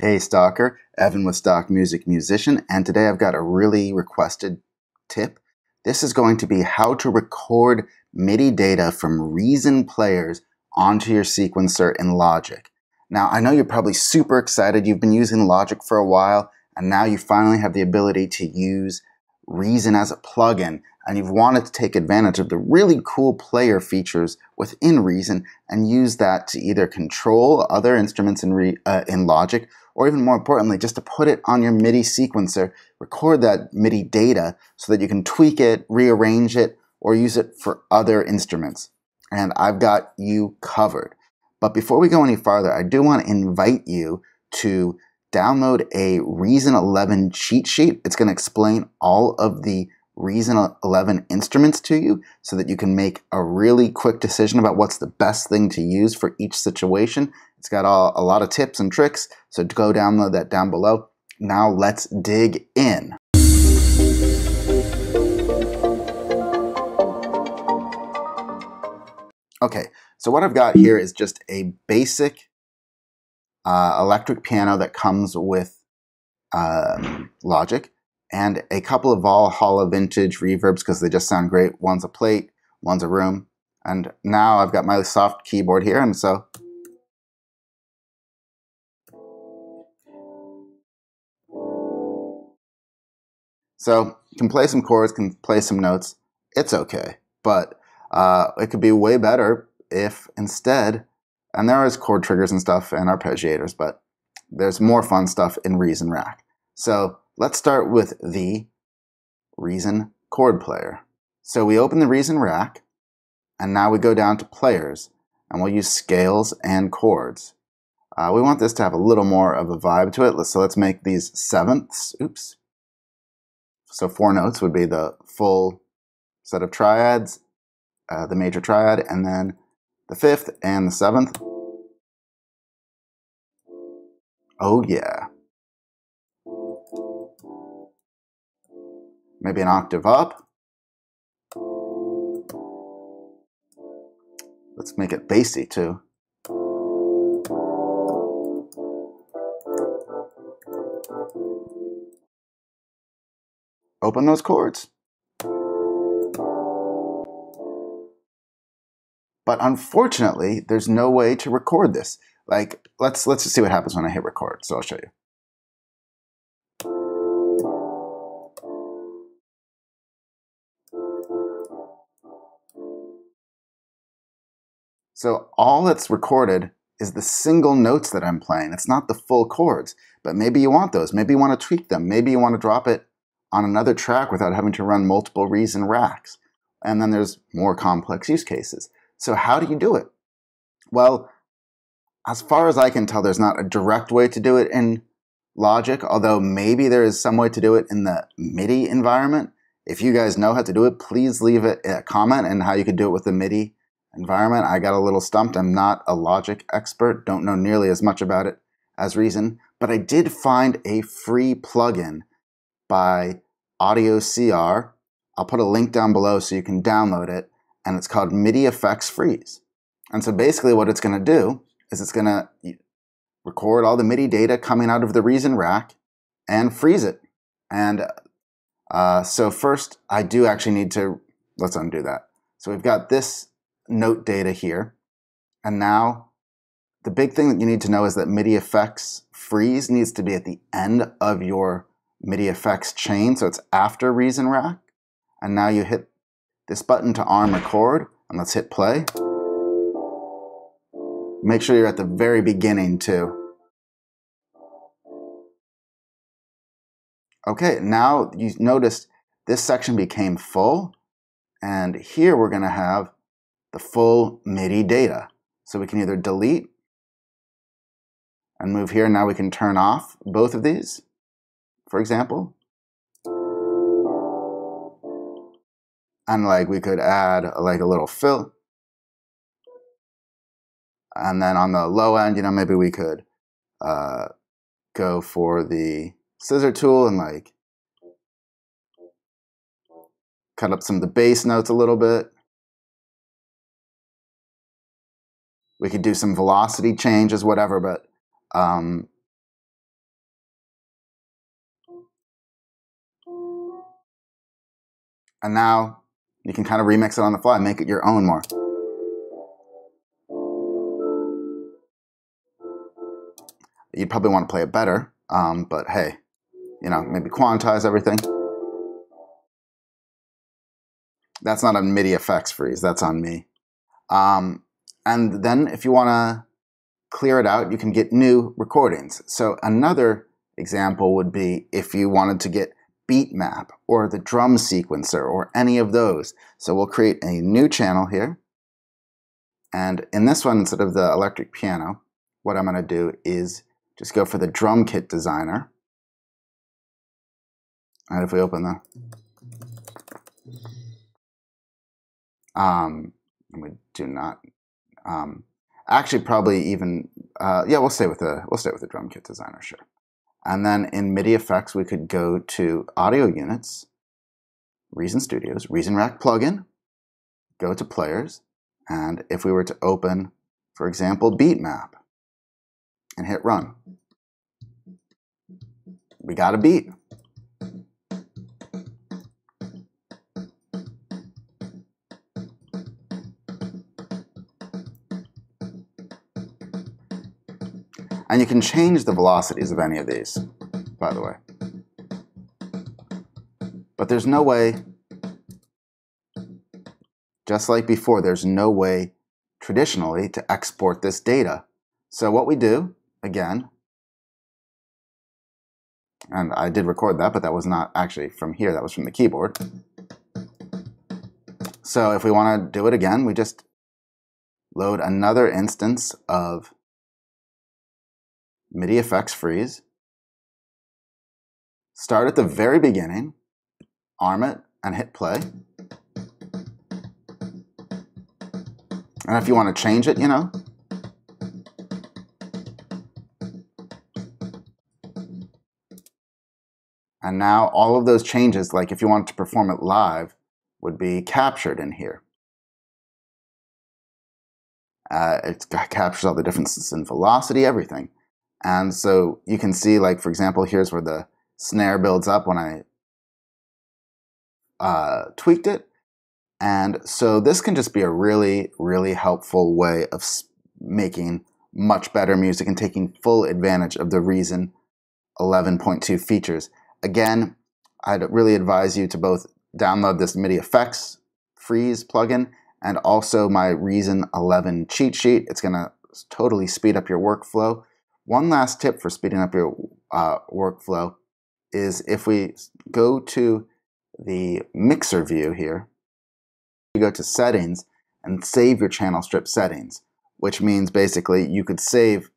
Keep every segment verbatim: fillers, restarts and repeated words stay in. Hey Stalker, Evan with Stock Music Musician, and today I've got a really requested tip. This is going to be how to record MIDI data from Reason players onto your sequencer in Logic. Now I know you're probably super excited, you've been using Logic for a while, and now you finally have the ability to use Reason as a plugin, and you've wanted to take advantage of the really cool player features within Reason and use that to either control other instruments in, Re uh, in Logic, or even more importantly, just to put it on your MIDI sequencer, record that MIDI data so that you can tweak it, rearrange it, or use it for other instruments. And I've got you covered. But before we go any farther, I do want to invite you to download a Reason eleven cheat sheet. It's going to explain all of the Reason eleven instruments to you so that you can make a really quick decision about what's the best thing to use for each situation. It's got all, a lot of tips and tricks, so go download that down below. Now let's dig in. Okay, so what I've got here is just a basic uh, electric piano that comes with um, Logic, and a couple of Valhalla vintage reverbs because they just sound great. One's a plate, one's a room. And now I've got my soft keyboard here, and so So, can play some chords, can play some notes. It's okay, but uh, it could be way better if instead, and there is chord triggers and stuff and arpeggiators, but there's more fun stuff in Reason Rack. So, let's start with the Reason Chord Player. So we open the Reason Rack, and now we go down to Players, and we'll use Scales and Chords. Uh, we want this to have a little more of a vibe to it, so let's make these sevenths. Oops. So four notes would be the full set of triads, uh, the major triad, and then the fifth and the seventh. Oh yeah. Maybe an octave up. Let's make it bassy too. Open those chords. But unfortunately, there's no way to record this. Like, let's let's just see what happens when I hit record. So I'll show you. So all that's recorded is the single notes that I'm playing. It's not the full chords, but maybe you want those. Maybe you want to tweak them. Maybe you want to drop it on another track without having to run multiple Reason racks. And then there's more complex use cases. So how do you do it? Well, as far as I can tell, there's not a direct way to do it in Logic, although maybe there is some way to do it in the MIDI environment. If you guys know how to do it, please leave a comment and how you could do it with the MIDI environment. I got a little stumped. I'm not a Logic expert, don't know nearly as much about it as Reason, but I did find a free plugin by AudioCR. I'll put a link down below so you can download it, and it's called MIDI Effects Freeze. And so basically what it's going to do is it's going to record all the MIDI data coming out of the Reason Rack and freeze it. And uh, so first I do actually need to, let's undo that. So we've got this note data here, and now the big thing that you need to know is that MIDI Effects Freeze needs to be at the end of your MIDI Effects chain, so it's after Reason Rack. And now you hit this button to arm record, and let's hit play. Make sure you're at the very beginning too. Okay, now you noticed this section became full, and here we're going to have the full MIDI data. So we can either delete and move here. Now we can turn off both of these, for example. And like we could add like a little fill. And then on the low end, you know, maybe we could uh, go for the scissor tool and like cut up some of the bass notes a little bit. We could do some velocity changes, whatever, but um, And now you can kind of remix it on the fly, make it your own more. You'd probably want to play it better, um, but hey, you know, maybe quantize everything. That's not a MIDI effects freeze, that's on me. Um, and then if you want to clear it out, you can get new recordings. So another example would be if you wanted to get Beat Map or the drum sequencer or any of those. So we'll create a new channel here. And in this one, instead of the electric piano, what I'm going to do is just go for the drum kit designer. And if we open the... Um, we do not... Um, actually, probably even... Uh, yeah, we'll stay with the, we'll stay with the drum kit designer, sure. And then in MIDI effects, we could go to audio units, Reason Studios, Reason Rack plugin, go to players, and if we were to open, for example, Beat Map, and hit run, we got a beat. And you can change the velocities of any of these, by the way. But there's no way, just like before, there's no way traditionally to export this data. So what we do, again, and I did record that, but that was not actually from here, that was from the keyboard. So if we want to do it again, we just load another instance of MIDI Effects Freeze, start at the very beginning, arm it, and hit play. And if you want to change it, you know. And now all of those changes, like if you wanted to perform it live, would be captured in here. Uh, it captures all the differences in velocity, everything. And so you can see, like, for example, here's where the snare builds up when I uh, tweaked it. And so this can just be a really, really helpful way of making much better music and taking full advantage of the Reason eleven point two features. Again, I'd really advise you to both download this MIDI Effects Freeze plugin and also my Reason eleven cheat sheet. It's going to totally speed up your workflow. One last tip for speeding up your uh, workflow is if we go to the mixer view here, you go to settings and save your channel strip settings, which means basically you could save,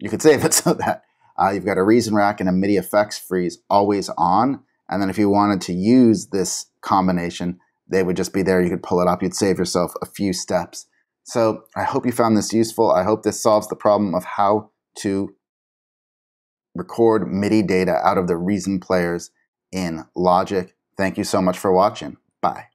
you could save it so that uh, you've got a Reason Rack and a MIDI Effects Freeze always on, and then if you wanted to use this combination, they would just be there, you could pull it up, you'd save yourself a few steps. So I hope you found this useful, I hope this solves the problem of how to record MIDI data out of the Reason players in Logic. Thank you so much for watching. Bye.